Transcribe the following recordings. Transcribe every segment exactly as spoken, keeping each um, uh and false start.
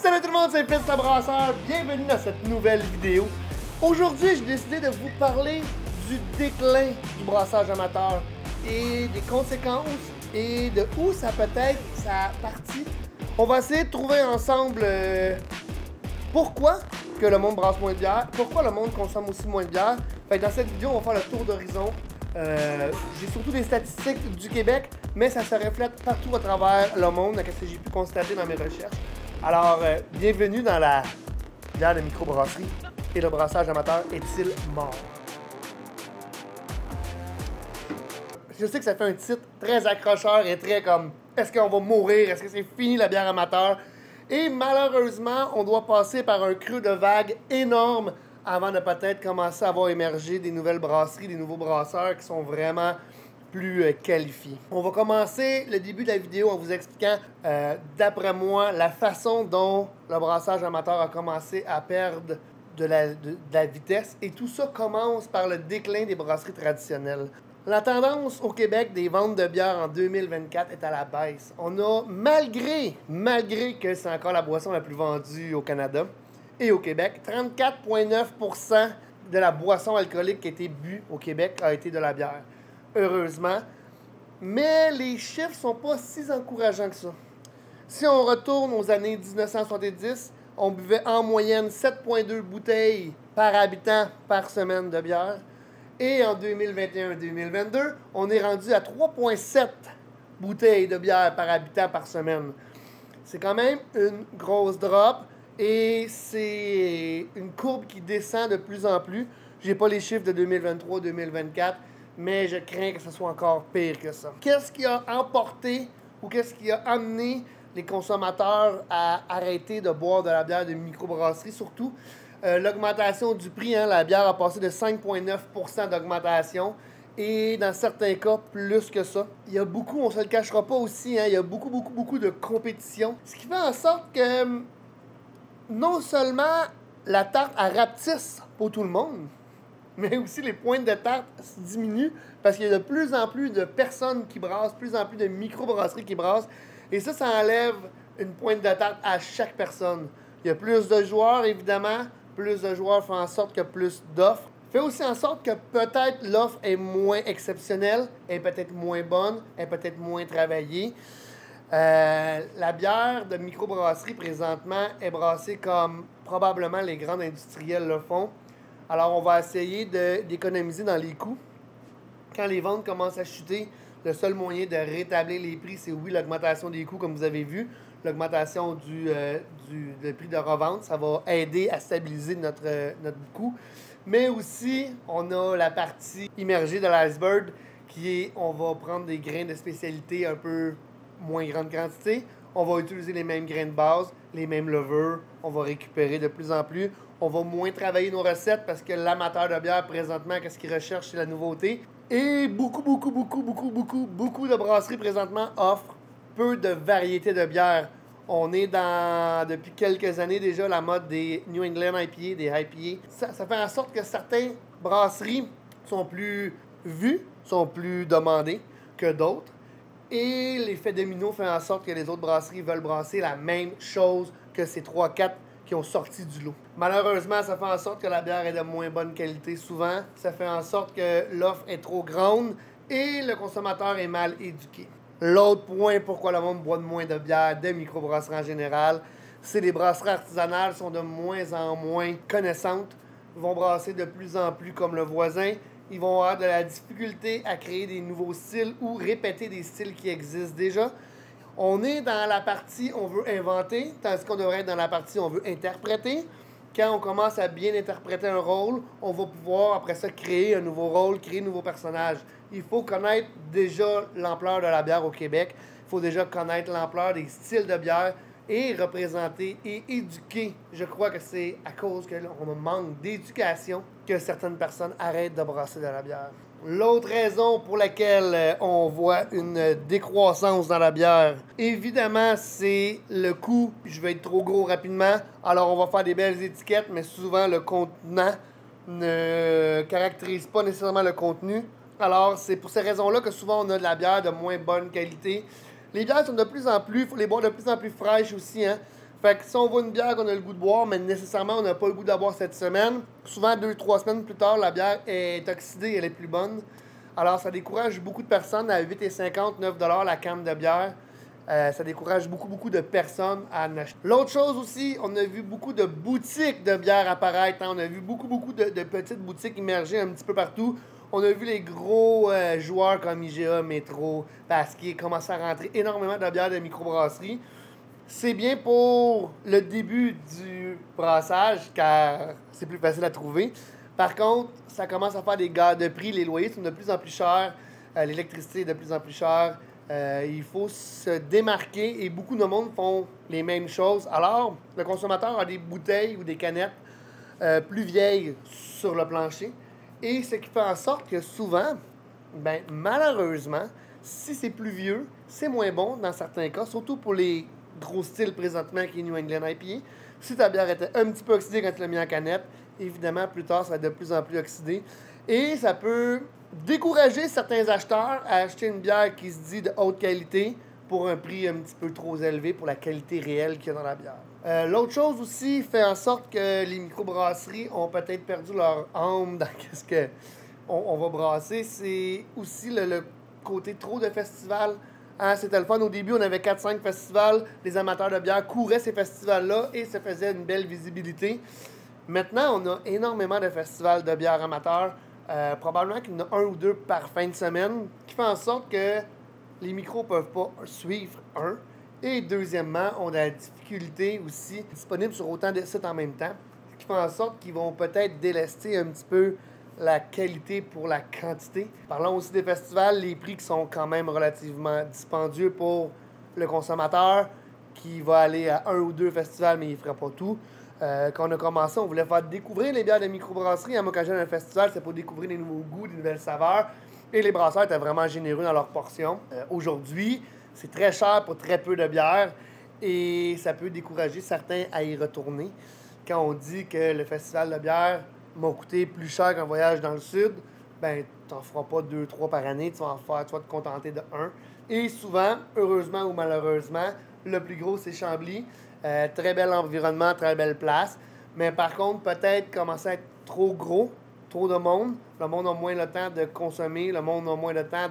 Salut tout le monde, c'est Le Brasseur, bienvenue dans cette nouvelle vidéo. Aujourd'hui, j'ai décidé de vous parler du déclin du brassage amateur et des conséquences et de où ça peut être, ça a parti. On va essayer de trouver ensemble euh, pourquoi que le monde brasse moins de bière, pourquoi le monde consomme aussi moins de bière. Fait que dans cette vidéo, on va faire le tour d'horizon. Euh, j'ai surtout des statistiques du Québec, mais ça se reflète partout à travers le monde, à ce que j'ai pu constater dans mes recherches. Alors, euh, bienvenue dans la bière de microbrasserie. Et le brassage amateur est-il mort? Je sais que ça fait un titre très accrocheur et très comme « Est-ce qu'on va mourir? Est-ce que c'est fini la bière amateur? » Et malheureusement, on doit passer par un creux de vague énorme avant de peut-être commencer à voir émerger des nouvelles brasseries, des nouveaux brasseurs qui sont vraiment plus euh, qualifiés. On va commencer le début de la vidéo en vous expliquant, euh, d'après moi, la façon dont le brassage amateur a commencé à perdre de la, de, de la vitesse. Et tout ça commence par le déclin des brasseries traditionnelles. La tendance au Québec des ventes de bière en deux mille vingt-quatre est à la baisse. On a, malgré, malgré que c'est encore la boisson la plus vendue au Canada et au Québec, trente-quatre virgule neuf pour cent de la boisson alcoolique qui a été bue au Québec a été de la bière. Heureusement. Mais les chiffres sont pas si encourageants que ça. Si on retourne aux années mille neuf cent soixante-dix, on buvait en moyenne sept virgule deux bouteilles par habitant par semaine de bière. Et en deux mille vingt et un deux mille vingt-deux, on est rendu à trois virgule sept bouteilles de bière par habitant par semaine. C'est quand même une grosse drop et c'est une courbe qui descend de plus en plus. J'ai pas les chiffres de deux mille vingt-trois deux mille vingt-quatre, mais je crains que ce soit encore pire que ça. Qu'est-ce qui a emporté ou qu'est-ce qui a amené les consommateurs à arrêter de boire de la bière de microbrasserie, surtout? Euh, L'augmentation du prix, hein, la bière a passé de cinq virgule neuf pour cent d'augmentation et dans certains cas, plus que ça. Il y a beaucoup, on ne se le cachera pas aussi, hein, il y a beaucoup, beaucoup, beaucoup de compétition. Ce qui fait en sorte que non seulement la tarte elle rapetisse pour tout le monde, mais aussi les pointes de tarte diminuent parce qu'il y a de plus en plus de personnes qui brassent, de plus en plus de microbrasseries qui brassent. Et ça, ça enlève une pointe de tarte à chaque personne. Il y a plus de joueurs, évidemment. Plus de joueurs font en sorte que plus d'offres. Fait aussi en sorte que peut-être l'offre est moins exceptionnelle, est peut-être moins bonne, est peut-être moins travaillée. Euh, la bière de microbrasserie, présentement, est brassée comme probablement les grands industriels le font. Alors, on va essayer d'économiser dans les coûts. Quand les ventes commencent à chuter, le seul moyen de rétablir les prix, c'est oui, l'augmentation des coûts, comme vous avez vu. L'augmentation du, euh, du, du prix de revente, ça va aider à stabiliser notre, euh, notre coût. Mais aussi, on a la partie immergée de l'iceberg, qui est, on va prendre des grains de spécialité un peu moins grande quantité. On va utiliser les mêmes grains de base, les mêmes levures. On va récupérer de plus en plus. On va moins travailler nos recettes parce que l'amateur de bière, présentement, qu'est-ce qu'il recherche, c'est la nouveauté. Et beaucoup, beaucoup, beaucoup, beaucoup, beaucoup, beaucoup de brasseries, présentement, offrent peu de variétés de bières. On est dans, depuis quelques années déjà, la mode des New England I P A, des I P A. Ça, ça fait en sorte que certaines brasseries sont plus vues, sont plus demandées que d'autres. Et l'effet domino fait en sorte que les autres brasseries veulent brasser la même chose que ces trois quatre qui ont sorti du lot. Malheureusement, ça fait en sorte que la bière est de moins bonne qualité souvent. Ça fait en sorte que l'offre est trop grande et le consommateur est mal éduqué. L'autre point pourquoi le monde boit de moins de bière, des microbrasseries en général, c'est les brasseries artisanales sont de moins en moins connaissantes, vont brasser de plus en plus comme le voisin, ils vont avoir de la difficulté à créer des nouveaux styles ou répéter des styles qui existent déjà. On est dans la partie on veut inventer, tandis qu'on devrait être dans la partie on veut interpréter. Quand on commence à bien interpréter un rôle, on va pouvoir, après ça, créer un nouveau rôle, créer un nouveau personnage. Il faut connaître déjà l'ampleur de la bière au Québec. Il faut déjà connaître l'ampleur des styles de bière et représenter et éduquer. Je crois que c'est à cause qu'on manque d'éducation que certaines personnes arrêtent de brasser de la bière. L'autre raison pour laquelle on voit une décroissance dans la bière, évidemment, c'est le coût. Je vais être trop gros rapidement, alors on va faire des belles étiquettes, mais souvent le contenant ne caractérise pas nécessairement le contenu. Alors, c'est pour ces raisons-là que souvent on a de la bière de moins bonne qualité. Les bières sont de plus en plus, il faut les boire de plus en plus fraîches aussi, hein. Fait que si on voit une bière qu'on a le goût de boire, mais nécessairement on n'a pas le goût de la boire cette semaine, souvent deux, trois semaines plus tard, la bière est oxydée, elle est plus bonne. Alors ça décourage beaucoup de personnes à huit cinquante, neuf dollars la canne de bière. Euh, ça décourage beaucoup, beaucoup de personnes à en acheter. L'autre chose aussi, on a vu beaucoup de boutiques de bière apparaître. Hein? On a vu beaucoup, beaucoup de, de petites boutiques émerger un petit peu partout. On a vu les gros euh, joueurs comme I G A, Métro, Pasquier commencer à rentrer énormément de bières de microbrasserie. C'est bien pour le début du brassage, car c'est plus facile à trouver. Par contre, ça commence à faire des gares de prix. Les loyers sont de plus en plus chers. Euh, l'électricité est de plus en plus chère. Euh, il faut se démarquer et beaucoup de monde font les mêmes choses. Alors, le consommateur a des bouteilles ou des canettes euh, plus vieilles sur le plancher. Et ce qui fait en sorte que souvent, ben, malheureusement, si c'est plus vieux, c'est moins bon dans certains cas, surtout pour les gros styles présentement qui est New England I P A. Si ta bière était un petit peu oxydée quand tu l'as mis en canette, évidemment, plus tard, ça va être de plus en plus oxydé. Et ça peut décourager certains acheteurs à acheter une bière qui se dit de haute qualité pour un prix un petit peu trop élevé pour la qualité réelle qu'il y a dans la bière. Euh, L'autre chose aussi fait en sorte que les microbrasseries ont peut-être perdu leur âme dans ce qu'on on va brasser. C'est aussi le, le côté trop de festivals. Hein, c'était le fun. Au début, on avait quatre cinq festivals. Les amateurs de bière couraient ces festivals-là et se faisaient une belle visibilité. Maintenant, on a énormément de festivals de bière amateurs. Euh, probablement qu'il y en a un ou deux par fin de semaine, qui fait en sorte que les micros ne peuvent pas suivre, un. Et deuxièmement, on a de la difficulté aussi disponible sur autant de sites en même temps, ce qui fait en sorte qu'ils vont peut-être délester un petit peu la qualité pour la quantité. Parlons aussi des festivals, les prix qui sont quand même relativement dispendieux pour le consommateur qui va aller à un ou deux festivals, mais il ne fera pas tout. Euh, quand on a commencé, on voulait faire découvrir les bières de microbrasserie. À l'occasion d'un festival, c'est pour découvrir des nouveaux goûts, des nouvelles saveurs. Et les brasseurs étaient vraiment généreux dans leur portion. Euh, Aujourd'hui, c'est très cher pour très peu de bières et ça peut décourager certains à y retourner. Quand on dit que le festival de bière m'a coûté plus cher qu'un voyage dans le sud, ben tu n'en feras pas deux, trois par année. Tu vas en faire, tu vas te contenter de un. Et souvent, heureusement ou malheureusement, le plus gros, c'est Chambly. Euh, très bel environnement, très belle place. Mais par contre, peut-être commencer à être trop gros, trop de monde. Le monde a moins le temps de consommer, le monde a moins le temps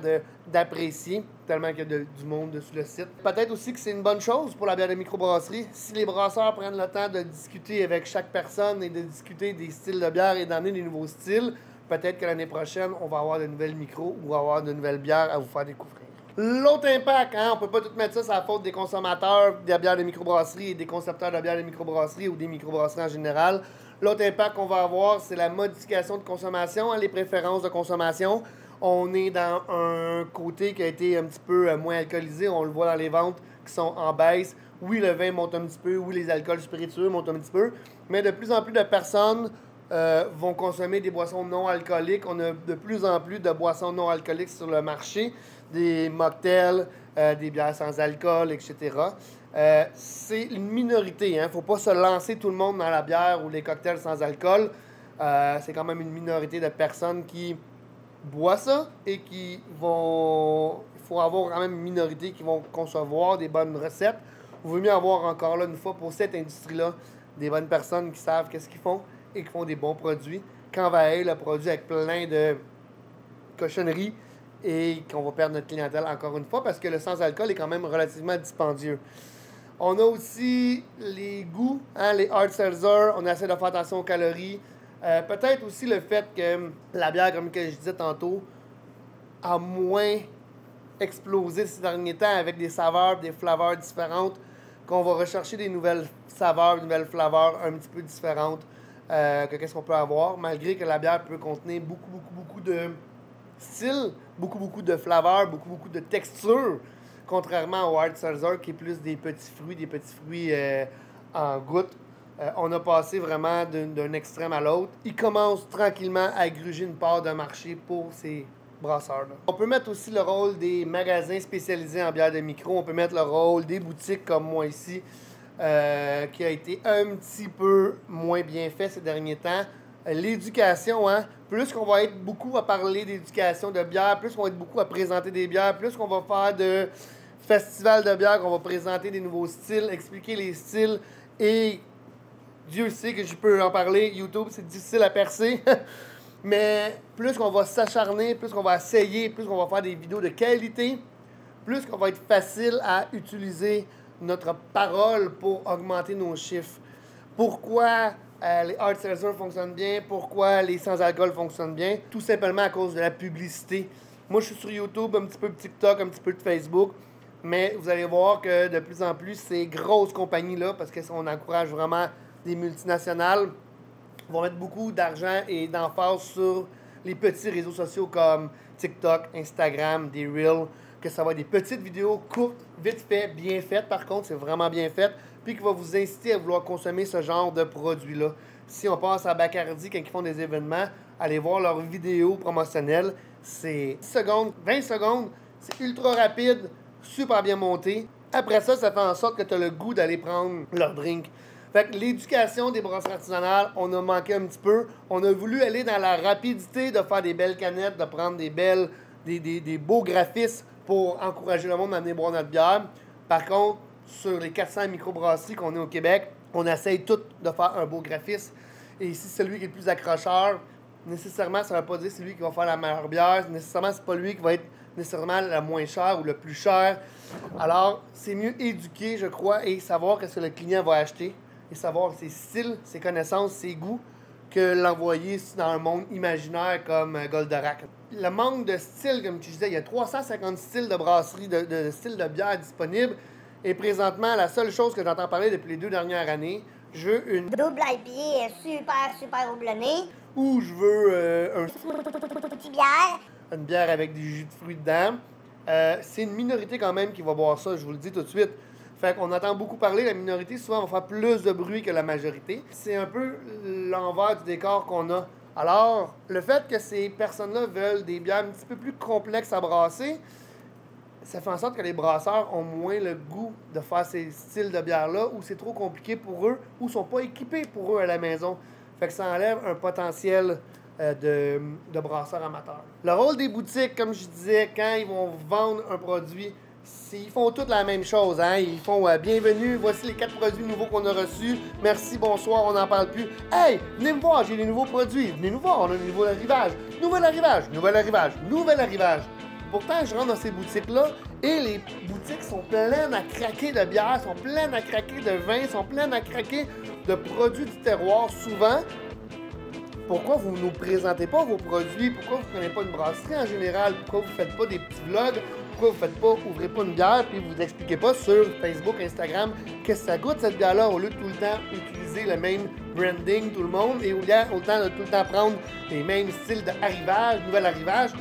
d'apprécier, tellement qu'il y a de, du monde sur le site. Peut-être aussi que c'est une bonne chose pour la bière de microbrasserie. Si les brasseurs prennent le temps de discuter avec chaque personne et de discuter des styles de bière et d'amener des nouveaux styles, peut-être que l'année prochaine, on va avoir de nouvelles micros ou avoir de nouvelles bières à vous faire découvrir. L'autre impact, hein, on peut pas tout mettre ça, c'est la faute des consommateurs de la bière de microbrasserie et des concepteurs de la bière de microbrasserie ou des microbrasseries en général. L'autre impact qu'on va avoir, c'est la modification de consommation, hein, les préférences de consommation. On est dans un côté qui a été un petit peu moins alcoolisé, on le voit dans les ventes qui sont en baisse. Oui, le vin monte un petit peu, oui, les alcools spiritueux montent un petit peu, mais de plus en plus de personnes euh, vont consommer des boissons non alcooliques. On a de plus en plus de boissons non alcooliques sur le marché. Des mocktails, euh, des bières sans alcool, et cetera. Euh, c'est une minorité. Hein? Faut pas se lancer tout le monde dans la bière ou les cocktails sans alcool. Euh, c'est quand même une minorité de personnes qui boivent ça et qui vont... Il faut avoir quand même une minorité qui vont concevoir des bonnes recettes. Il vaut mieux avoir encore là, une fois pour cette industrie-là, des bonnes personnes qui savent qu'est-ce qu'ils font et qui font des bons produits. Qu'envahir le produit avec plein de cochonneries et qu'on va perdre notre clientèle encore une fois parce que le sans-alcool est quand même relativement dispendieux. On a aussi les goûts, hein, les hard seltzer, on essaie de faire attention aux calories. Euh, Peut-être aussi le fait que la bière, comme que je disais tantôt, a moins explosé ces derniers temps avec des saveurs, des flaveurs différentes, qu'on va rechercher des nouvelles saveurs, des nouvelles flaveurs un petit peu différentes euh, que qu'est-ce qu'on peut avoir, malgré que la bière peut contenir beaucoup, beaucoup, beaucoup de style, beaucoup, beaucoup de flaveurs, beaucoup, beaucoup de textures, contrairement au hard seltzer qui est plus des petits fruits, des petits fruits euh, en gouttes. Euh, on a passé vraiment d'un extrême à l'autre. Ils commencent tranquillement à gruger une part de marché pour ces brasseurs-là. On peut mettre aussi le rôle des magasins spécialisés en bière de micro. On peut mettre le rôle des boutiques comme moi ici, euh, qui a été un petit peu moins bien fait ces derniers temps. L'éducation, hein? Plus qu'on va être beaucoup à parler d'éducation de bière, plus qu'on va être beaucoup à présenter des bières, plus qu'on va faire de festivals de bière, qu'on va présenter des nouveaux styles, expliquer les styles, Et Dieu sait que je peux en parler, YouTube, c'est difficile à percer. Mais plus qu'on va s'acharner, plus qu'on va essayer, plus qu'on va faire des vidéos de qualité, plus qu'on va être facile à utiliser notre parole pour augmenter nos chiffres. Pourquoi euh, les hard sellers fonctionnent bien? Pourquoi les sans-alcool fonctionnent bien? Tout simplement à cause de la publicité. Moi, je suis sur YouTube, un petit peu de TikTok, un petit peu de Facebook. Mais vous allez voir que de plus en plus, ces grosses compagnies-là, parce qu'on encourage vraiment des multinationales, vont mettre beaucoup d'argent et d'emphase sur les petits réseaux sociaux comme TikTok, Instagram, des Reels, que ça va être des petites vidéos courtes, vite fait, bien faites. Par contre, c'est vraiment bien fait, puis qui va vous inciter à vouloir consommer ce genre de produit-là. Si on pense à Bacardi, quand ils font des événements, allez voir leurs vidéos promotionnelles. C'est dix secondes, vingt secondes, c'est ultra rapide, super bien monté. Après ça, ça fait en sorte que tu as le goût d'aller prendre leur drink. Fait que l'éducation des brasseries artisanales, on a manqué un petit peu. On a voulu aller dans la rapidité de faire des belles canettes, de prendre des belles, des, des, des beaux graphismes pour encourager le monde à venir boire notre bière. Par contre, sur les quatre cents microbrasseries qu'on a au Québec, on essaye toutes de faire un beau graphisme. Et si celui qui est le plus accrocheur, nécessairement, ça ne veut pas dire que c'est lui qui va faire la meilleure bière. Nécessairement, c'est pas lui qui va être nécessairement la moins chère ou le plus cher. Alors, c'est mieux éduquer, je crois, et savoir qu'est-ce que le client va acheter, et savoir ses styles, ses connaissances, ses goûts, que l'envoyer dans un monde imaginaire comme Goldorak. Le manque de style, comme tu disais, il y a trois cent cinquante styles de brasserie, de, de, de styles de bière disponibles, et présentement, la seule chose que j'entends parler depuis les deux dernières années, je veux une double I P A super, super houblonnée, ou je veux euh, un petit bière, une bière avec des jus de fruits dedans. Euh, C'est une minorité quand même qui va boire ça, je vous le dis tout de suite. Fait qu'on entend beaucoup parler, la minorité, souvent, on fait plus de bruit que la majorité. C'est un peu l'envers du décor qu'on a. Alors, le fait que ces personnes-là veulent des bières un petit peu plus complexes à brasser, ça fait en sorte que les brasseurs ont moins le goût de faire ces styles de bières-là, ou c'est trop compliqué pour eux, ou sont pas équipés pour eux à la maison. Fait que ça enlève un potentiel euh, de, de brasseurs amateurs. Le rôle des boutiques, comme je disais, quand ils vont vendre un produit, ils font toutes la même chose, hein? Ils font euh, « Bienvenue, voici les quatre produits nouveaux qu'on a reçus. Merci, bonsoir, on n'en parle plus. Hey, venez me voir, j'ai des nouveaux produits. Venez nous voir, on a des nouveaux arrivages. Nouvel arrivage, nouvel arrivage, nouvel arrivage. » Pourtant, je rentre dans ces boutiques-là et les boutiques sont pleines à craquer de bière, sont pleines à craquer de vin, sont pleines à craquer de produits du terroir, souvent. Pourquoi vous ne nous présentez pas vos produits? Pourquoi vous ne prenez pas une brasserie en général? Pourquoi vous ne faites pas des petits vlogs? Pourquoi vous ne faites pas, ouvrez pas une bière puis vous expliquez pas sur Facebook, Instagram, qu'est-ce que ça goûte cette bière-là, au lieu de tout le temps utiliser le même branding, tout le monde, et au lieu de tout le temps prendre les mêmes styles d'arrivage, nouvel arrivage,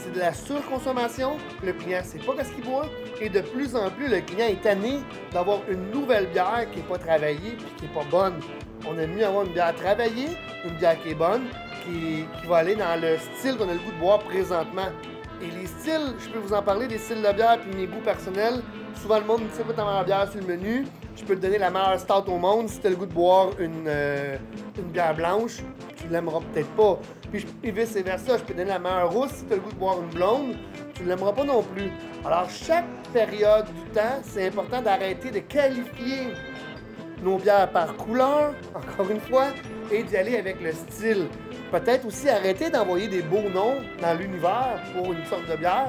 c'est de la surconsommation, le client ne sait pas ce qu'il boit, et de plus en plus, le client est tanné d'avoir une nouvelle bière qui n'est pas travaillée puis qui n'est pas bonne. On aime mieux avoir une bière travaillée, une bière qui est bonne, qui, qui va aller dans le style qu'on a le goût de boire présentement. Et les styles, je peux vous en parler, des styles de bière puis mes goûts personnels. Souvent, le monde me dit « Pas ta meilleure bière sur le menu, je peux te donner la meilleure stout au monde. Si tu as le goût de boire une, euh, une bière blanche, tu l'aimeras peut-être pas. » Puis et vice-versa, je peux te donner la meilleure rousse. Si tu as le goût de boire une blonde, tu ne l'aimeras pas non plus. Alors, chaque période du temps, c'est important d'arrêter de qualifier nos bières par couleur, encore une fois, et d'y aller avec le style. Peut-être aussi arrêter d'envoyer des beaux noms dans l'univers pour une sorte de bière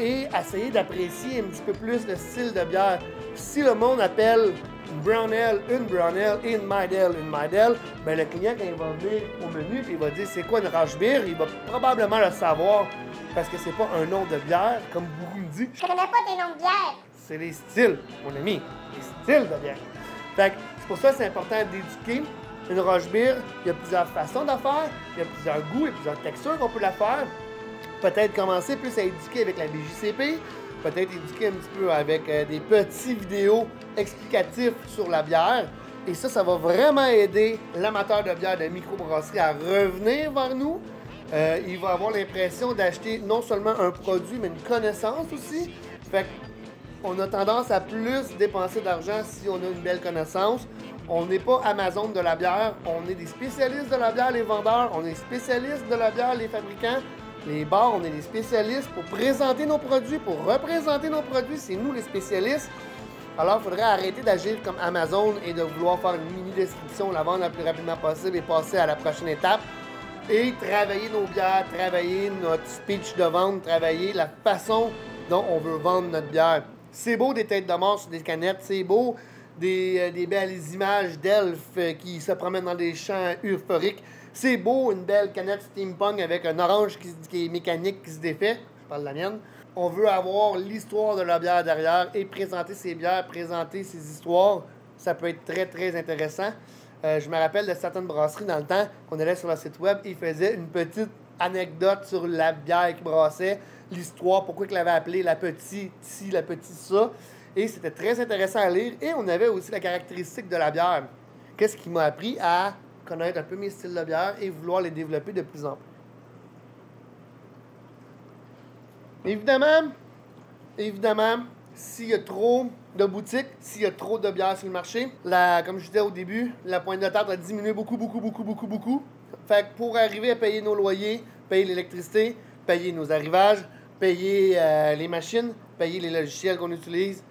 et essayer d'apprécier un petit peu plus le style de bière. Si le monde appelle une brown ale, une brown ale et une mild ale, une mild ale, bien le client, quand il va venir au menu et il va dire c'est quoi une rauch beer, il va probablement le savoir parce que c'est pas un nom de bière, comme beaucoup me disent. Je connais pas des noms de bière. C'est les styles, mon ami, les styles de bière. Fait que c'est pour ça que c'est important d'éduquer. Une rauch beer, il y a plusieurs façons d'en faire, il y a plusieurs goûts et plusieurs textures qu'on peut la faire. Peut-être commencer plus à éduquer avec la B J C P, peut-être éduquer un petit peu avec euh, des petites vidéos explicatives sur la bière. Et ça, ça va vraiment aider l'amateur de bière de microbrasserie à revenir vers nous. Euh, il va avoir l'impression d'acheter non seulement un produit, mais une connaissance aussi. Fait qu'on a tendance à plus dépenser d'argent si on a une belle connaissance. On n'est pas Amazon de la bière, on est des spécialistes de la bière, les vendeurs, on est spécialistes de la bière, les fabricants, les bars, on est des spécialistes pour présenter nos produits, pour représenter nos produits, c'est nous les spécialistes. Alors, il faudrait arrêter d'agir comme Amazon et de vouloir faire une mini-description, la vendre le plus rapidement possible et passer à la prochaine étape. Et travailler nos bières, travailler notre speech de vente, travailler la façon dont on veut vendre notre bière. C'est beau des têtes de mort sur des canettes, c'est beau des, des belles images d'elfes qui se promènent dans des champs euphoriques. C'est beau une belle canette steampunk avec un orange qui, qui est mécanique qui se défait. Je parle de la mienne. On veut avoir l'histoire de la bière derrière et présenter ses bières, présenter ses histoires. Ça peut être très, très intéressant. Euh, je me rappelle de certaines brasseries dans le temps qu'on allait sur leur site web et ils faisaient une petite anecdote sur la bière qu'ils brassaient, l'histoire, pourquoi ils l'avaient appelée la petite ci, la petite ça. Et c'était très intéressant à lire. Et on avait aussi la caractéristique de la bière. Qu'est-ce qui m'a appris à connaître un peu mes styles de bière et vouloir les développer de plus en plus. Évidemment, évidemment, s'il y a trop de boutiques, s'il y a trop de bières sur le marché, la, comme je disais au début, la pointe de table a diminué beaucoup, beaucoup, beaucoup, beaucoup, beaucoup. Fait que pour arriver à payer nos loyers, payer l'électricité, payer nos arrivages, payer euh, les machines, payer les logiciels qu'on utilise,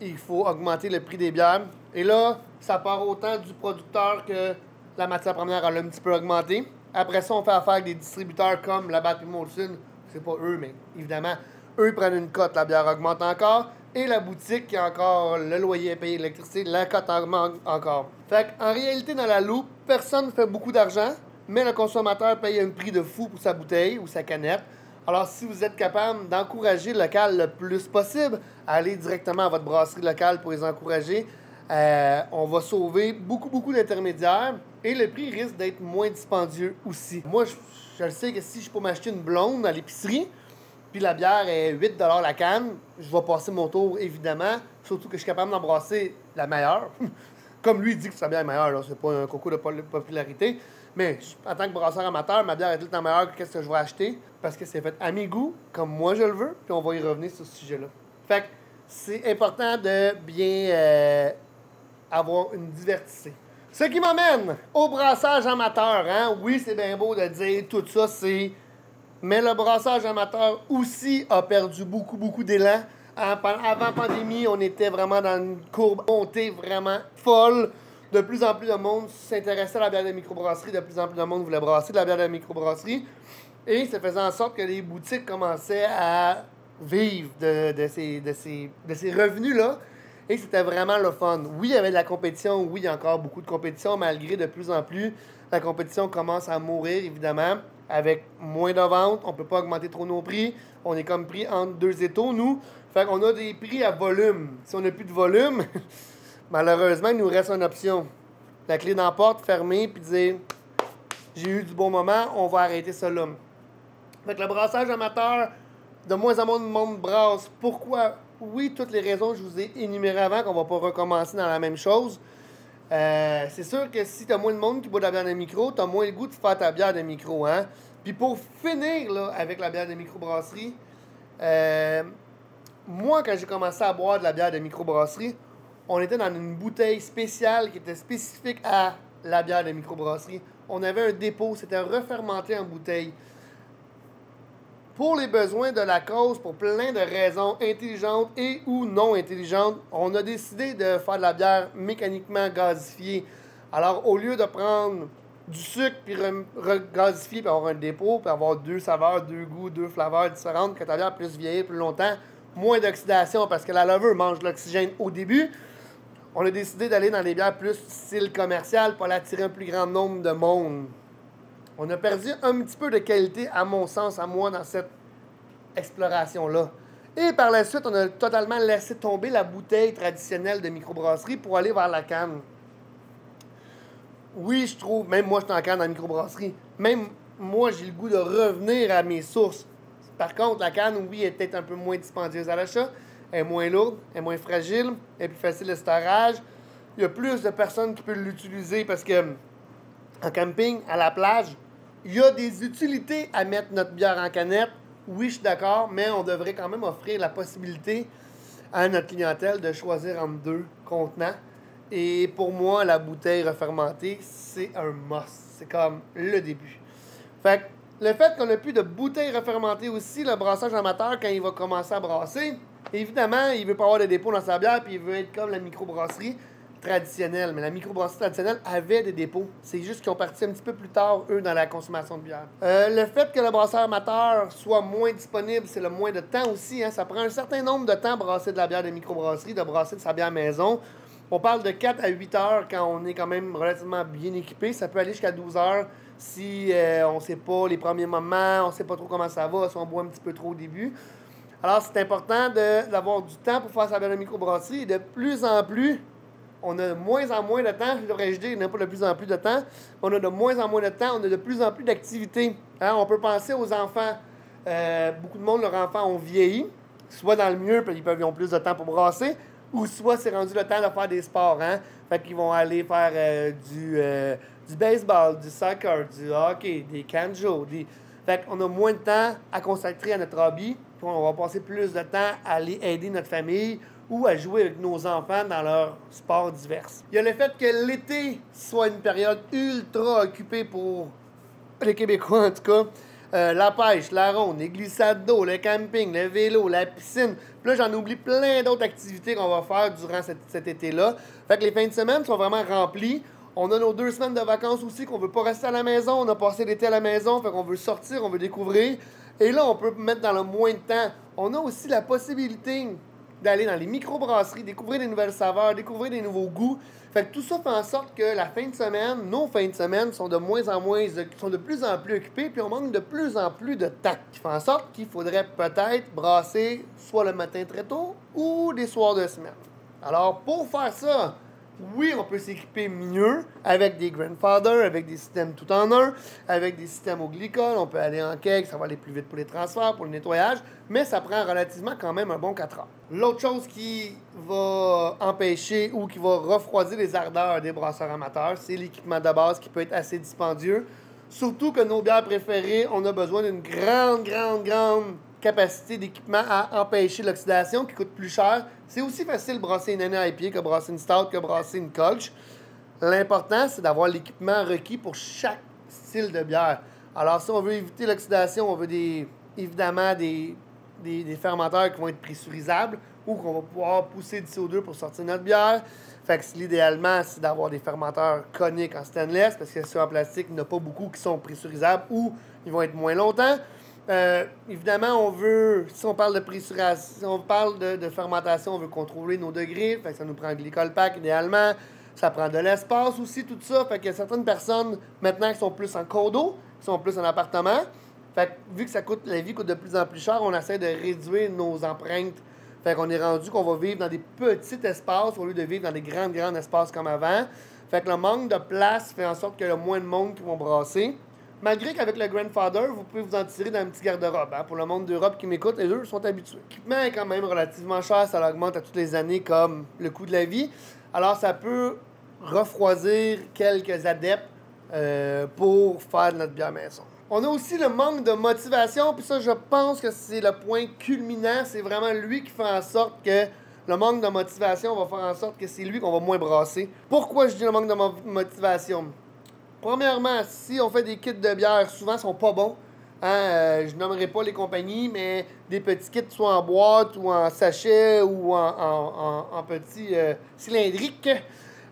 il faut augmenter le prix des bières. Et là, ça part autant du producteur que la matière première a un petit peu augmenté. Après ça, on fait affaire avec des distributeurs comme Labatt et Molson. C'est pas eux, mais évidemment, eux prennent une cote, la bière augmente encore. Et la boutique qui a encore le loyer à payer, l'électricité, la cote augmente encore. Fait qu'en réalité, dans la loupe, personne ne fait beaucoup d'argent, mais le consommateur paye un prix de fou pour sa bouteille ou sa canette. Alors, si vous êtes capable d'encourager le local le plus possible, allez directement à votre brasserie locale pour les encourager. Euh, on va sauver beaucoup, beaucoup d'intermédiaires et le prix risque d'être moins dispendieux aussi. Moi, je, je le sais que si je peux m'acheter une blonde à l'épicerie, puis la bière est huit dollars la canne, je vais passer mon tour, évidemment, surtout que je suis capable d'embrasser la meilleure. Comme lui dit que sa bière est meilleure, c'est pas un concours de popularité, mais je, en tant que brasseur amateur, ma bière est tout le temps meilleure que ce que je vais acheter, parce que c'est fait à mes goûts, comme moi je le veux, puis on va y revenir sur ce sujet-là. Fait que c'est important de bien... Euh, avoir une diversité. Ce qui m'amène au brassage amateur. Hein? Oui, c'est bien beau de dire tout ça, c'est... Mais le brassage amateur aussi a perdu beaucoup, beaucoup d'élan. Avant la pandémie, on était vraiment dans une courbe montée vraiment folle. De plus en plus de monde s'intéressait à la bière de microbrasserie. De plus en plus de monde voulait brasser de la bière de microbrasserie. Et ça faisait en sorte que les boutiques commençaient à vivre de, de ces, de ces, de ces revenus-là. Et c'était vraiment le fun. Oui, il y avait de la compétition. Oui, il y a encore beaucoup de compétition, malgré de plus en plus, la compétition commence à mourir, évidemment, avec moins de ventes. On ne peut pas augmenter trop nos prix. On est comme pris entre deux étaux, nous. Fait qu'on a des prix à volume. Si on n'a plus de volume, malheureusement, il nous reste une option. La clé dans la porte, fermer, puis dire « J'ai eu du bon moment, on va arrêter ça là. » Fait que le brassage amateur, de moins en moins de monde brasse. Pourquoi? Oui, toutes les raisons que je vous ai énumérées avant, qu'on va pas recommencer dans la même chose. Euh, c'est sûr que si tu as moins de monde qui boit de la bière de micro, tu as moins le goût de faire ta bière de micro. Hein? Puis pour finir là, avec la bière de microbrasserie, euh, moi, quand j'ai commencé à boire de la bière de microbrasserie, on était dans une bouteille spéciale qui était spécifique à la bière de microbrasserie. On avait un dépôt, c'était refermenté en bouteille. Pour les besoins de la cause, pour plein de raisons intelligentes et ou non intelligentes, on a décidé de faire de la bière mécaniquement gazifiée. Alors, au lieu de prendre du sucre, puis regazifier, puis avoir un dépôt, puis avoir deux saveurs, deux goûts, deux flaveurs différentes, que ta bière puisse vieillir plus longtemps, moins d'oxydation, parce que la levure mange l'oxygène au début, on a décidé d'aller dans des bières plus style commercial pour attirer un plus grand nombre de monde. On a perdu un petit peu de qualité, à mon sens, à moi, dans cette exploration-là. Et par la suite, on a totalement laissé tomber la bouteille traditionnelle de microbrasserie pour aller vers la canne. Oui, je trouve, même moi, je suis en canne dans la microbrasserie. Même moi, j'ai le goût de revenir à mes sources. Par contre, la canne, oui, est peut-être un peu moins dispendieuse à l'achat, elle est moins lourde, elle est moins fragile, elle est plus facile de storage. Il y a plus de personnes qui peuvent l'utiliser parce que en camping, à la plage, il y a des utilités à mettre notre bière en canette. Oui, je suis d'accord, mais on devrait quand même offrir la possibilité à notre clientèle de choisir entre deux contenants. Et pour moi, la bouteille refermentée, c'est un must. C'est comme le début. Fait que le fait qu'on n'a plus de bouteille refermentée aussi, le brassage amateur, quand il va commencer à brasser, Évidemment, il ne veut pas avoir de dépôt dans sa bière, puis il veut être comme la microbrasserie traditionnelle. Mais la microbrasserie traditionnelle avait des dépôts. C'est juste qu'ils ont parti un petit peu plus tard, eux, dans la consommation de bière. Euh, le fait que le brasseur amateur soit moins disponible, c'est le moins de temps aussi. Hein. Ça prend un certain nombre de temps brasser de la bière de microbrasserie, de brasser de sa bière maison. On parle de quatre à huit heures quand on est quand même relativement bien équipé. Ça peut aller jusqu'à douze heures si euh, on ne sait pas les premiers moments, on ne sait pas trop comment ça va, si on boit un petit peu trop au début. Alors, c'est important d'avoir du temps pour faire sa bière de microbrasserie. Et de plus en plus, on a de moins en moins de temps. Je devrais dire, on n'a pas de plus en plus de temps. On a de moins en moins de temps. On a de plus en plus d'activités. Hein? On peut penser aux enfants. Euh, beaucoup de monde, leurs enfants ont vieilli. Soit dans le mieux, puis ils peuvent, ils ont plus de temps pour brasser. Ou soit c'est rendu le temps de faire des sports. Hein? Fait qu'ils vont aller faire euh, du, euh, du baseball, du soccer, du hockey, des canjos. Des... Fait qu'on a moins de temps à consacrer à notre hobby. On va passer plus de temps à aller aider notre famille ou à jouer avec nos enfants dans leurs sports divers. Il y a le fait que l'été soit une période ultra occupée pour les Québécois, en tout cas. Euh, la pêche, la ronde, les glissades d'eau, le camping, le vélo, la piscine. Puis là, j'en oublie plein d'autres activités qu'on va faire durant cet, cet été-là. Fait que les fins de semaine sont vraiment remplies. On a nos deux semaines de vacances aussi qu'on veut pas rester à la maison. On a passé l'été à la maison, fait qu'on veut sortir, on veut découvrir. Et là, on peut mettre dans le moins de temps. On a aussi la possibilité d'aller dans les microbrasseries, découvrir des nouvelles saveurs, découvrir des nouveaux goûts. Fait que tout ça fait en sorte que la fin de semaine, nos fins de semaine, sont de moins en moins, sont de plus en plus occupées, puis on manque de plus en plus de temps. Ce qui fait en sorte qu'il faudrait peut-être brasser soit le matin très tôt ou des soirs de semaine. Alors, pour faire ça, oui, on peut s'équiper mieux avec des grandfathers, avec des systèmes tout en un, avec des systèmes au glycol. On peut aller en keg, ça va aller plus vite pour les transferts, pour le nettoyage, mais ça prend relativement quand même un bon quatre heures. L'autre chose qui va empêcher ou qui va refroidir les ardeurs des brasseurs amateurs, c'est l'équipement de base qui peut être assez dispendieux. Surtout que nos bières préférées, on a besoin d'une grande, grande, grande capacité d'équipement à empêcher l'oxydation qui coûte plus cher. C'est aussi facile de brasser une I P A que brasser une stout, que brasser une Kolsch. L'important, c'est d'avoir l'équipement requis pour chaque style de bière. Alors, si on veut éviter l'oxydation, on veut des, évidemment des, des, des fermenteurs qui vont être pressurisables ou qu'on va pouvoir pousser du C O deux pour sortir notre bière. Fait que l'idéalement, c'est d'avoir des fermenteurs coniques en stainless parce que ceux en plastique, il n'y en a pas beaucoup qui sont pressurisables ou ils vont être moins longtemps. Euh, évidemment, on veut, si on parle de pressurisation, si on parle de, de fermentation, on veut contrôler nos degrés. Fait que ça nous prend un glycol pack idéalement. Ça prend de l'espace aussi, tout ça. Fait qu'il y a certaines personnes maintenant qui sont plus en condo, qui sont plus en appartement. Fait que vu que ça coûte, la vie coûte de plus en plus cher, on essaie de réduire nos empreintes. Fait qu'on est rendu qu'on va vivre dans des petits espaces au lieu de vivre dans des grands, grands espaces comme avant. Fait que le manque de place fait en sorte qu'il y a moins de monde qui vont brasser. Malgré qu'avec le Grandfather, vous pouvez vous en tirer dans un petit garde-robe. Hein? Pour le monde d'Europe qui m'écoute, les deux sont habitués. L'équipement est quand même relativement cher, ça augmente à toutes les années comme le coût de la vie. Alors ça peut refroidir quelques adeptes euh, pour faire de notre bière maison. On a aussi le manque de motivation, puis ça je pense que c'est le point culminant. C'est vraiment lui qui fait en sorte que le manque de motivation va faire en sorte que c'est lui qu'on va moins brasser. Pourquoi je dis le manque de mo motivation? Premièrement, si on fait des kits de bière, souvent, ils sont pas bons. Hein? Euh, je nommerai pas les compagnies, mais des petits kits, soit en boîte ou en sachet ou en, en, en, en petit euh, cylindrique,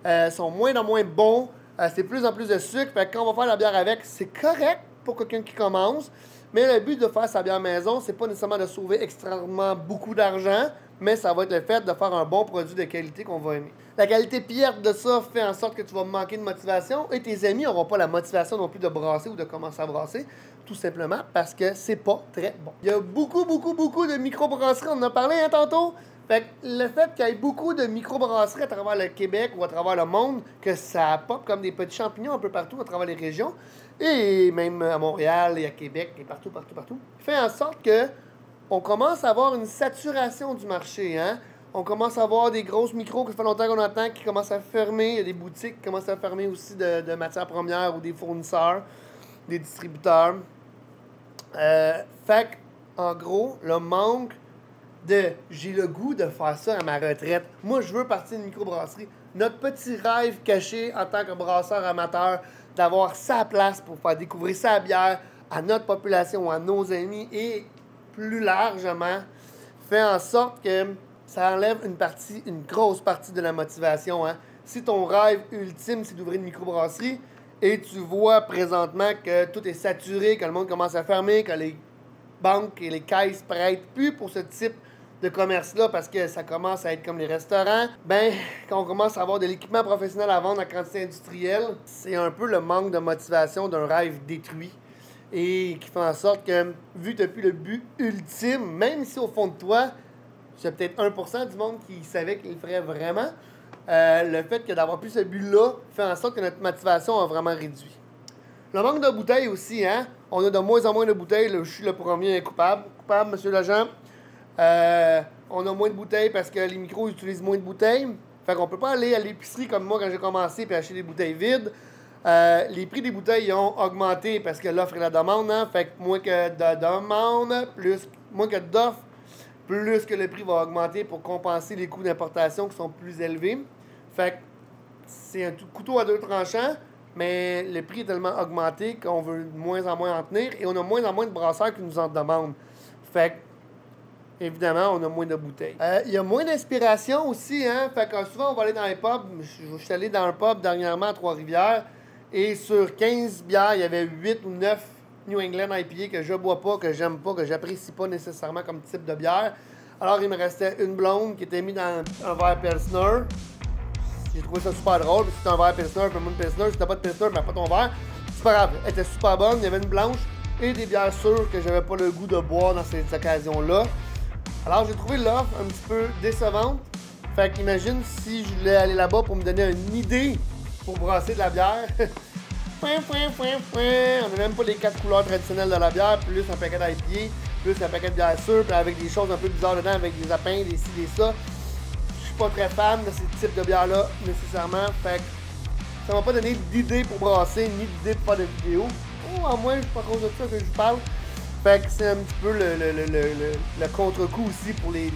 euh, sont moins en moins bons. Euh, c'est plus en plus de sucre. Fait que quand on va faire la bière avec, c'est correct pour quelqu'un qui commence. Mais le but de faire sa bière maison, c'est pas nécessairement de sauver extrêmement beaucoup d'argent, mais ça va être le fait de faire un bon produit de qualité qu'on va aimer. La qualité pire de ça fait en sorte que tu vas manquer de motivation et tes amis n'auront pas la motivation non plus de brasser ou de commencer à brasser, tout simplement parce que c'est pas très bon. Il y a beaucoup, beaucoup, beaucoup de microbrasseries, on en a parlé hein, tantôt. Fait que le fait qu'il y ait beaucoup de microbrasseries à travers le Québec ou à travers le monde, que ça pop comme des petits champignons un peu partout à travers les régions, et même à Montréal et à Québec et partout, partout, partout, fait en sorte que on commence à avoir une saturation du marché. Hein? On commence à avoir des grosses micros que ça fait longtemps qu'on entend qui commencent à fermer. Il y a des boutiques qui commencent à fermer aussi de, de matières premières ou des fournisseurs, des distributeurs. Euh, fait qu'en gros, le manque de « j'ai le goût de faire ça à ma retraite. Moi, je veux partir d'une microbrasserie. » Notre petit rêve caché en tant que brasseur amateur d'avoir sa place pour faire découvrir sa bière à notre population, à nos amis et plus largement fait en sorte que ça enlève une partie, une grosse partie de la motivation. Hein. Si ton rêve ultime, c'est d'ouvrir une microbrasserie, et tu vois présentement que tout est saturé, que le monde commence à fermer, que les banques et les caisses prêtent plus pour ce type de commerce-là parce que ça commence à être comme les restaurants, ben quand on commence à avoir de l'équipement professionnel à vendre en quantité industrielle, c'est un peu le manque de motivation d'un rêve détruit et qui fait en sorte que, vu que tu n'as plus le but ultime, même si au fond de toi, c'est peut-être un pour cent du monde qui savait qu'il le ferait vraiment, euh, le fait que d'avoir plus ce but-là fait en sorte que notre motivation a vraiment réduit. Le manque de bouteilles aussi, hein? On a de moins en moins de bouteilles. Je suis le premier coupable. Coupable, monsieur l'agent. Euh, on a moins de bouteilles parce que les micros utilisent moins de bouteilles. Fait qu'on peut pas aller à l'épicerie comme moi quand j'ai commencé et acheter des bouteilles vides. Euh, les prix des bouteilles ont augmenté parce que l'offre et la demande, hein? Fait que moins que de demande, plus, moins que d'offre, plus que le prix va augmenter pour compenser les coûts d'importation qui sont plus élevés. Fait que c'est un couteau à deux tranchants, mais le prix est tellement augmenté qu'on veut de moins en moins en tenir et on a moins en moins de brasseurs qui nous en demandent. Fait que évidemment, on a moins de bouteilles. Il euh, y a moins d'inspiration aussi, hein? Fait que souvent, on va aller dans les pubs. Je, je suis allé dans un pub dernièrement à Trois-Rivières et sur quinze bières, il y avait huit ou neuf New England I P A que je bois pas, que j'aime pas, que j'apprécie pas nécessairement comme type de bière. Alors, il me restait une blonde qui était mise dans un verre Pilsner. J'ai trouvé ça super drôle, parce que c'était un verre Pilsner, puis une Pilsner. Si t'as pas de Pilsner, mais pas ton verre. C'est pas grave, elle était super bonne. Il y avait une blanche et des bières sûres que j'avais pas le goût de boire dans ces occasions-là. Alors, j'ai trouvé l'offre un petit peu décevante. Fait qu'imagine si je voulais aller là-bas pour me donner une idée pour brasser de la bière. Point, point, point, point. On n'a même pas les quatre couleurs traditionnelles de la bière, plus un paquet d'I P A, plus un paquet de bière sûre, puis avec des choses un peu bizarres dedans, avec des apins, des ci, des ça. Je suis pas très fan de ce type de bière-là, nécessairement. Fait que ça m'a pas donné d'idée pour brasser, ni d'idée pour faire de vidéo. Ou à moins, c'est pas à cause de ça que je vous parle. Fait que c'est un petit peu le, le, le, le, le contre-coup aussi pour les,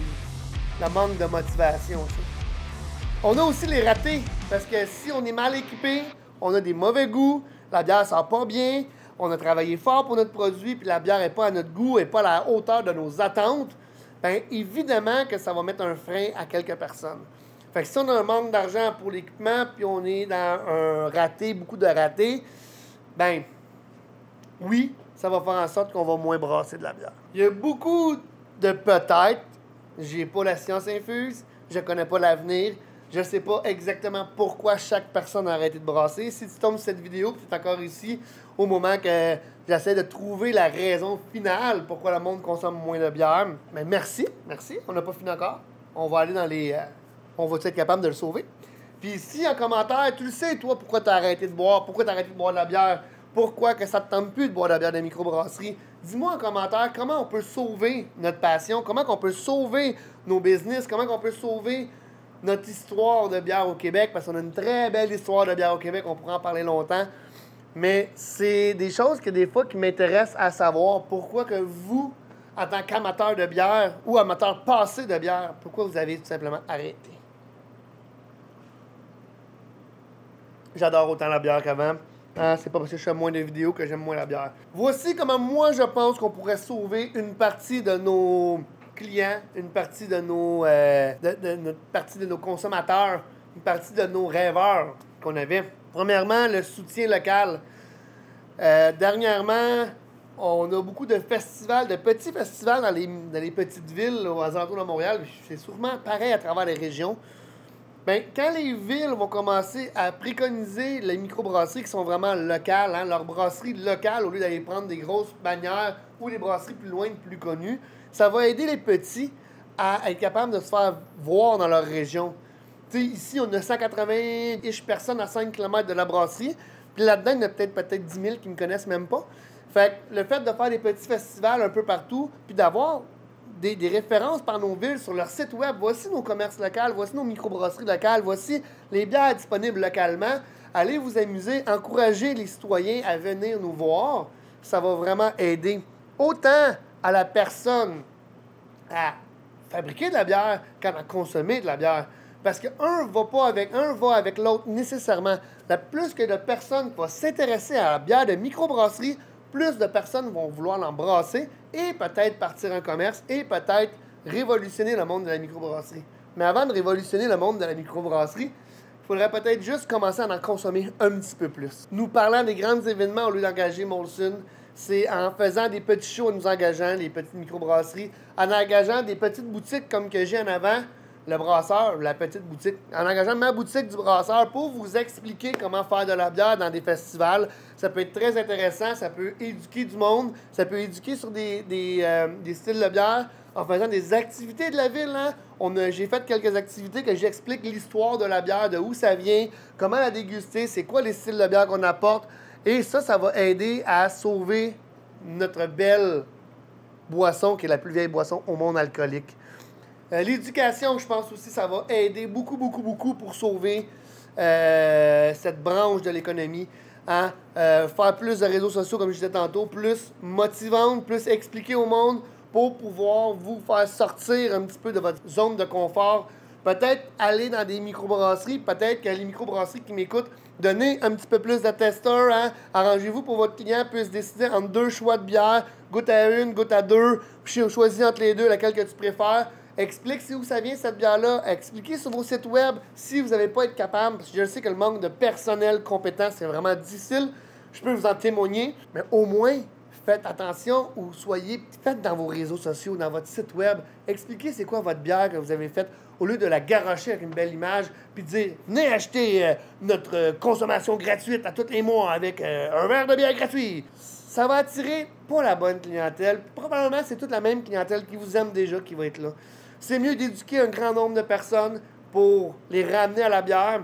le manque de motivation. Ça. On a aussi les ratés, parce que si on est mal équipé, on a des mauvais goûts, la bière sort pas bien, on a travaillé fort pour notre produit, puis la bière n'est pas à notre goût, n'est pas à la hauteur de nos attentes, bien évidemment que ça va mettre un frein à quelques personnes. Fait que si on a un manque d'argent pour l'équipement, puis on est dans un raté, beaucoup de ratés, bien oui, ça va faire en sorte qu'on va moins brasser de la bière. Il y a beaucoup de peut-être. J'ai pas la science infuse, je connais pas l'avenir, je sais pas exactement pourquoi chaque personne a arrêté de brasser. Si tu tombes sur cette vidéo et tu es encore ici au moment que j'essaie de trouver la raison finale pourquoi le monde consomme moins de bière, mais merci, merci, on n'a pas fini encore. On va aller dans les... Euh, on va être capable de le sauver. Puis ici, en commentaire, tu le sais, toi, pourquoi tu as arrêté de boire, pourquoi tu as arrêté de boire de la bière, pourquoi que ça ne te tente plus de boire de la bière de microbrasserie? Dis-moi en commentaire comment on peut sauver notre passion, comment on peut sauver nos business, comment on peut sauver notre histoire de bière au Québec, parce qu'on a une très belle histoire de bière au Québec, on pourrait en parler longtemps. Mais c'est des choses que des fois qui m'intéressent à savoir. Pourquoi que vous, en tant qu'amateur de bière ou amateur passé de bière, pourquoi vous avez tout simplement arrêté? J'adore autant la bière qu'avant. Ah, c'est pas parce que je fais moins de vidéos que j'aime moins la bière. Voici comment moi je pense qu'on pourrait sauver une partie de nos clients, une partie de nos, euh, de, de, de, partie de nos consommateurs, une partie de nos rêveurs qu'on avait. Premièrement, le soutien local. Euh, dernièrement, on a beaucoup de festivals, de petits festivals dans les, dans les petites villes aux alentours de Montréal. C'est souvent pareil à travers les régions. Bien, quand les villes vont commencer à préconiser les microbrasseries qui sont vraiment locales, hein, leurs brasseries locales, au lieu d'aller prendre des grosses bannières ou des brasseries plus loin, plus connues, ça va aider les petits à être capables de se faire voir dans leur région. T'sais, ici, on a cent quatre-vingts-ish personnes à cinq kilomètres de la brasserie, puis là-dedans, il y en a peut-être peut-être dix mille qui ne me connaissent même pas. Fait que le fait de faire des petits festivals un peu partout, puis d'avoir Des, des références par nos villes sur leur site web. Voici nos commerces locaux, voici nos microbrasseries locales, voici les bières disponibles localement. Allez vous amuser, encouragez les citoyens à venir nous voir. Ça va vraiment aider autant à la personne à fabriquer de la bière qu'à la consommer de la bière. Parce qu'un va pas avec un, va avec l'autre nécessairement. La plus que de personnes vont s'intéresser à la bière de microbrasserie, plus de personnes vont vouloir l'embrasser et peut-être partir un commerce et peut-être révolutionner le monde de la microbrasserie. Mais avant de révolutionner le monde de la microbrasserie, il faudrait peut-être juste commencer à en consommer un petit peu plus. Nous parlant des grands événements au lieu d'engager Molson, c'est en faisant des petits shows, en nous engageant, les petites microbrasseries, en engageant des petites boutiques comme que j'ai en avant, le brasseur, la petite boutique, en engageant ma boutique du brasseur pour vous expliquer comment faire de la bière dans des festivals. Ça peut être très intéressant, ça peut éduquer du monde, ça peut éduquer sur des, des, euh, des styles de bière en faisant des activités de la ville. Hein? J'ai fait quelques activités que j'explique l'histoire de la bière, de où ça vient, comment la déguster, c'est quoi les styles de bière qu'on apporte. Et ça, ça va aider à sauver notre belle boisson, qui est la plus vieille boisson au monde alcoolique. Euh, L'éducation, je pense aussi, ça va aider beaucoup, beaucoup, beaucoup pour sauver euh, cette branche de l'économie. Hein? Euh, faire plus de réseaux sociaux, comme je disais tantôt, plus motivante, plus expliquer au monde pour pouvoir vous faire sortir un petit peu de votre zone de confort. Peut-être aller dans des microbrasseries, peut-être que les microbrasseries qui m'écoutent, donnez un petit peu plus de testeurs. Hein? Arrangez-vous pour que votre client puisse décider entre deux choix de bière, goûte à une, goûte à deux, puis choisis entre les deux laquelle que tu préfères. Explique c'est où ça vient cette bière-là. Expliquez sur vos sites web si vous n'avez pas été capable, parce que je sais que le manque de personnel compétent, c'est vraiment difficile. Je peux vous en témoigner, mais au moins, faites attention ou soyez faites dans vos réseaux sociaux, dans votre site web. Expliquez c'est quoi votre bière que vous avez faite au lieu de la garocher avec une belle image puis dire « Venez acheter euh, notre euh, consommation gratuite à tous les mois avec euh, un verre de bière gratuit ». Ça va attirer pas la bonne clientèle. Probablement, c'est toute la même clientèle qui vous aime déjà qui va être là. C'est mieux d'éduquer un grand nombre de personnes pour les ramener à la bière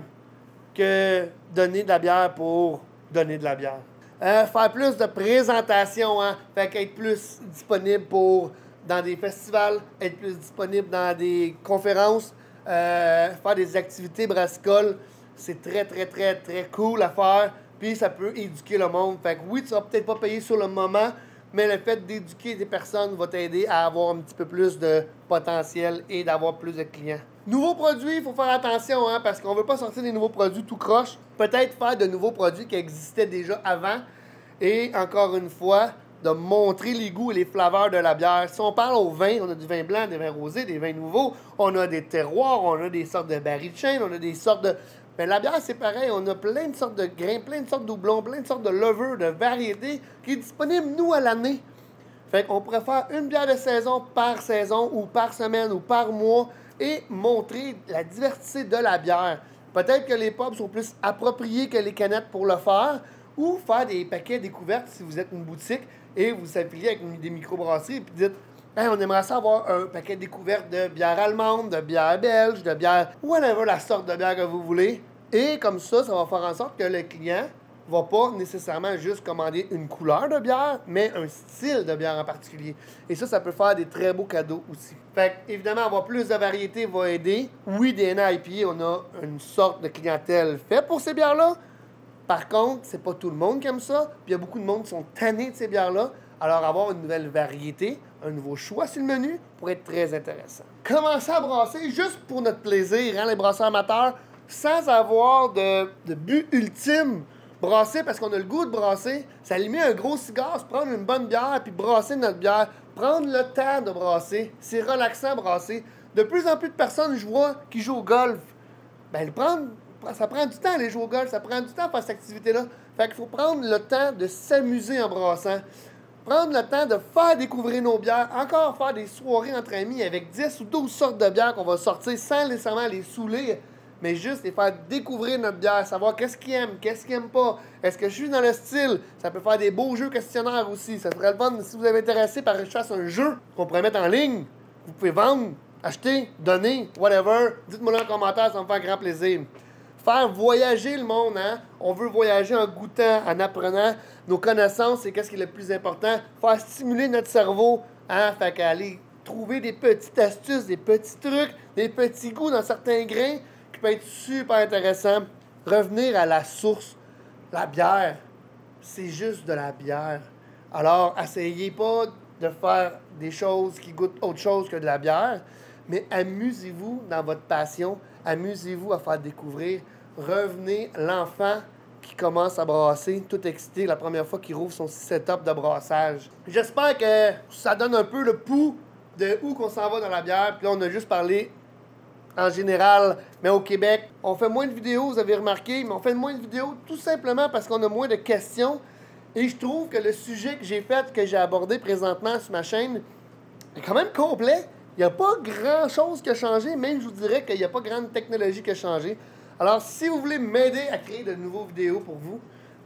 que donner de la bière pour donner de la bière. Euh, faire plus de présentations, hein? Fait qu'être plus disponible pour dans des festivals, être plus disponible dans des conférences, euh, faire des activités brassicoles, c'est très, très, très, très cool à faire, puis ça peut éduquer le monde. Fait que oui, tu vas peut-être pas payer sur le moment, mais le fait d'éduquer des personnes va t'aider à avoir un petit peu plus de potentiel et d'avoir plus de clients. Nouveaux produits, il faut faire attention, hein, parce qu'on ne veut pas sortir des nouveaux produits tout croche. Peut-être faire de nouveaux produits qui existaient déjà avant et, encore une fois, de montrer les goûts et les flaveurs de la bière. Si on parle au vin, on a du vin blanc, des vins rosés, des vins nouveaux, on a des terroirs, on a des sortes de barils de chêne, on a des sortes de... Mais la bière, c'est pareil. On a plein de sortes de grains, plein de sortes d'oublons, plein de sortes de levures, de variétés qui est disponible, nous, à l'année. Fait qu'on pourrait faire une bière de saison par saison ou par semaine ou par mois et montrer la diversité de la bière. Peut-être que les pubs sont plus appropriés que les canettes pour le faire ou faire des paquets découvertes si vous êtes une boutique et vous vous affiliez avec une, des microbrasseries et puis dites... Hey, on aimerait ça avoir un paquet de découvertes de bière allemande, de bière belge, de bière... whatever la sorte de bière que vous voulez. Et comme ça, ça va faire en sorte que le client va pas nécessairement juste commander une couleur de bière, mais un style de bière en particulier. Et ça, ça peut faire des très beaux cadeaux aussi. Fait qu'évidemment, avoir plus de variétés va aider. Oui, des N I P A, on a une sorte de clientèle faite pour ces bières-là. Par contre, c'est pas tout le monde qui aime ça. Puis il y a beaucoup de monde qui sont tannés de ces bières-là. Alors, avoir une nouvelle variété, un nouveau choix sur le menu pourrait être très intéressant. Commencer à brasser juste pour notre plaisir, hein, les brasseurs amateurs, sans avoir de, de but ultime. Brasser parce qu'on a le goût de brasser, s'allumer un gros cigare, se prendre une bonne bière, puis brasser notre bière. Prendre le temps de brasser, c'est relaxant brasser. De plus en plus de personnes, je vois, qui jouent au golf. Bien, le prendre, ça prend du temps aller jouer au golf, ça prend du temps pour cette activité-là. Fait qu'il faut prendre le temps de s'amuser en brassant. Prendre le temps de faire découvrir nos bières, encore faire des soirées entre amis avec dix ou douze sortes de bières qu'on va sortir sans nécessairement les saouler, mais juste les faire découvrir notre bière, savoir qu'est-ce qu'ils aiment, qu'est-ce qu'ils n'aiment pas, est-ce que je suis dans le style, ça peut faire des beaux jeux questionnaires aussi, ça serait le fun, si vous êtes intéressé par je fasse un jeu qu'on pourrait mettre en ligne, vous pouvez vendre, acheter, donner, whatever, dites-moi en commentaire, ça me fait grand plaisir. Faire voyager le monde, hein? On veut voyager en goûtant, en apprenant nos connaissances, c'est qu'est-ce qui est le plus important. Faire stimuler notre cerveau, hein? Fait qu'aller trouver des petites astuces, des petits trucs, des petits goûts dans certains grains qui peuvent être super intéressants. Revenir à la source. La bière, c'est juste de la bière. Alors, essayez pas de faire des choses qui goûtent autre chose que de la bière, mais amusez-vous dans votre passion, amusez-vous à faire découvrir. Revenez l'enfant qui commence à brasser, tout excité, la première fois qu'il rouvre son setup de brassage. J'espère que ça donne un peu le pouls de où qu'on s'en va dans la bière. Puis là, on a juste parlé en général, mais au Québec, on fait moins de vidéos, vous avez remarqué, mais on fait moins de vidéos tout simplement parce qu'on a moins de questions. Et je trouve que le sujet que j'ai fait, que j'ai abordé présentement sur ma chaîne, est quand même complet. Il n'y a pas grand-chose qui a changé, même je vous dirais qu'il n'y a pas grande technologie qui a changé. Alors, si vous voulez m'aider à créer de nouveaux vidéos pour vous,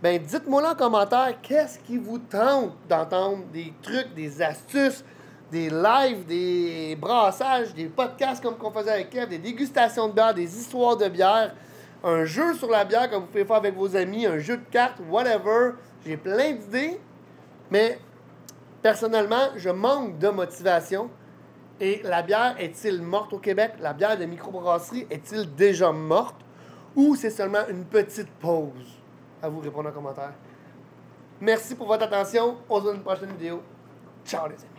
ben dites-moi là en commentaire qu'est-ce qui vous tente d'entendre, des trucs, des astuces, des lives, des brassages, des podcasts comme qu'on faisait avec Kev, des dégustations de bière, des histoires de bière, un jeu sur la bière que vous pouvez faire avec vos amis, un jeu de cartes, whatever. J'ai plein d'idées, mais personnellement, je manque de motivation. Et la bière est-il morte au Québec? La bière de microbrasserie est-il déjà morte? Ou c'est seulement une petite pause? À vous répondre en commentaire. Merci pour votre attention. On se voit dans une prochaine vidéo. Ciao les amis.